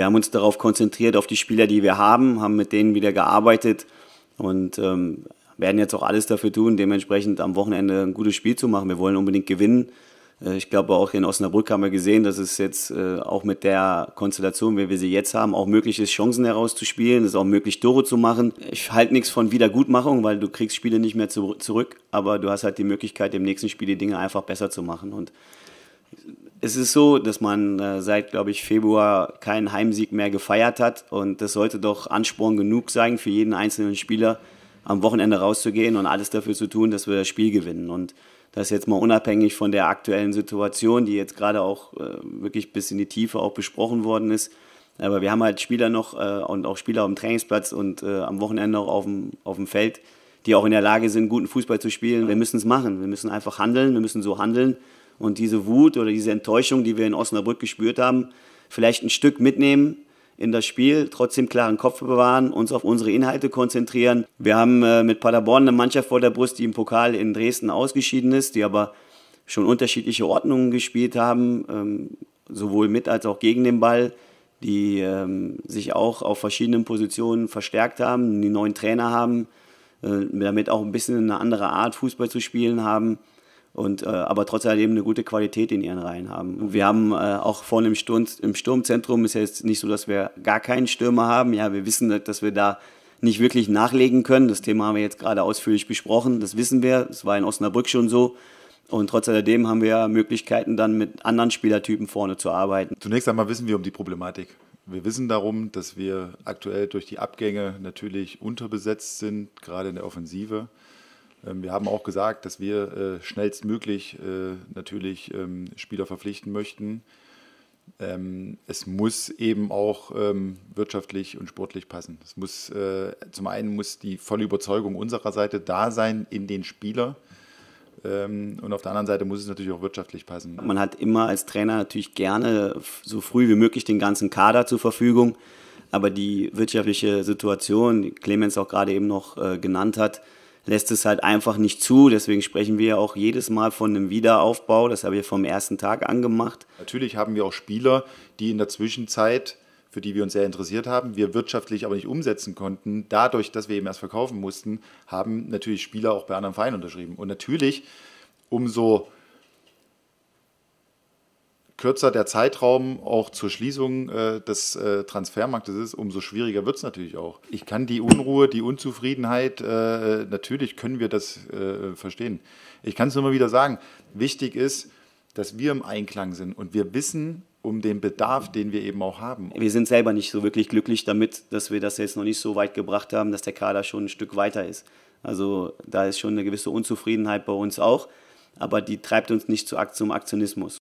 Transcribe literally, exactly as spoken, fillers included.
wir haben uns darauf konzentriert, auf die Spieler, die wir haben, haben mit denen wieder gearbeitet und ähm, werden jetzt auch alles dafür tun, dementsprechend am Wochenende ein gutes Spiel zu machen. Wir wollen unbedingt gewinnen. Ich glaube, auch in Osnabrück haben wir gesehen, dass es jetzt auch mit der Konstellation, wie wir sie jetzt haben, auch möglich ist, Chancen herauszuspielen, es ist auch möglich, Tore zu machen. Ich halte nichts von Wiedergutmachung, weil du kriegst Spiele nicht mehr zurück, aber du hast halt die Möglichkeit, im nächsten Spiel die Dinge einfach besser zu machen. Und es ist so, dass man seit, glaube ich, Februar keinen Heimsieg mehr gefeiert hat und das sollte doch Ansporn genug sein für jeden einzelnen Spieler, am Wochenende rauszugehen und alles dafür zu tun, dass wir das Spiel gewinnen. Und das jetzt mal unabhängig von der aktuellen Situation, die jetzt gerade auch äh, wirklich bis in die Tiefe auch besprochen worden ist. Aber wir haben halt Spieler noch äh, und auch Spieler auf dem Trainingsplatz und äh, am Wochenende auch auf dem, auf dem Feld, die auch in der Lage sind, guten Fußball zu spielen. Wir müssen es machen, wir müssen einfach handeln, wir müssen so handeln. Und diese Wut oder diese Enttäuschung, die wir in Osnabrück gespürt haben, vielleicht ein Stück mitnehmen in das Spiel, trotzdem klaren Kopf bewahren, uns auf unsere Inhalte konzentrieren. Wir haben äh, mit Paderborn eine Mannschaft vor der Brust, die im Pokal in Dresden ausgeschieden ist, die aber schon unterschiedliche Ordnungen gespielt haben, ähm, sowohl mit als auch gegen den Ball, die ähm, sich auch auf verschiedenen Positionen verstärkt haben, die neuen Trainer haben, äh, damit auch ein bisschen eine andere Art Fußball zu spielen haben. Und, äh, aber trotzdem eben eine gute Qualität in ihren Reihen haben. Wir haben äh, auch vorne im, Sturm, im Sturmzentrum, ist ja jetzt nicht so, dass wir gar keinen Stürmer haben. Ja, wir wissen, dass wir da nicht wirklich nachlegen können. Das Thema haben wir jetzt gerade ausführlich besprochen, das wissen wir. Das war in Osnabrück schon so. Und trotz alledem haben wir Möglichkeiten, dann mit anderen Spielertypen vorne zu arbeiten. Zunächst einmal wissen wir um die Problematik. Wir wissen darum, dass wir aktuell durch die Abgänge natürlich unterbesetzt sind, gerade in der Offensive. Wir haben auch gesagt, dass wir schnellstmöglich natürlich Spieler verpflichten möchten. Es muss eben auch wirtschaftlich und sportlich passen. Es muss, zum einen muss die volle Überzeugung unserer Seite da sein in den Spieler und auf der anderen Seite muss es natürlich auch wirtschaftlich passen. Man hat immer als Trainer natürlich gerne so früh wie möglich den ganzen Kader zur Verfügung, aber die wirtschaftliche Situation, die Clemens auch gerade eben noch genannt hat, lässt es halt einfach nicht zu. Deswegen sprechen wir auch jedes Mal von einem Wiederaufbau. Das habe ich vom ersten Tag an gemacht. Natürlich haben wir auch Spieler, die in der Zwischenzeit, für die wir uns sehr interessiert haben, wir wirtschaftlich aber nicht umsetzen konnten. Dadurch, dass wir eben erst verkaufen mussten, haben natürlich Spieler auch bei anderen Vereinen unterschrieben. Und natürlich, umso kürzer der Zeitraum auch zur Schließung äh, des äh, Transfermarktes ist, umso schwieriger wird es natürlich auch. Ich kann die Unruhe, die Unzufriedenheit, äh, natürlich können wir das äh, verstehen. Ich kann es nur mal wieder sagen, wichtig ist, dass wir im Einklang sind und wir wissen um den Bedarf, den wir eben auch haben. Wir sind selber nicht so wirklich glücklich damit, dass wir das jetzt noch nicht so weit gebracht haben, dass der Kader schon ein Stück weiter ist. Also da ist schon eine gewisse Unzufriedenheit bei uns auch, aber die treibt uns nicht zum Aktionismus.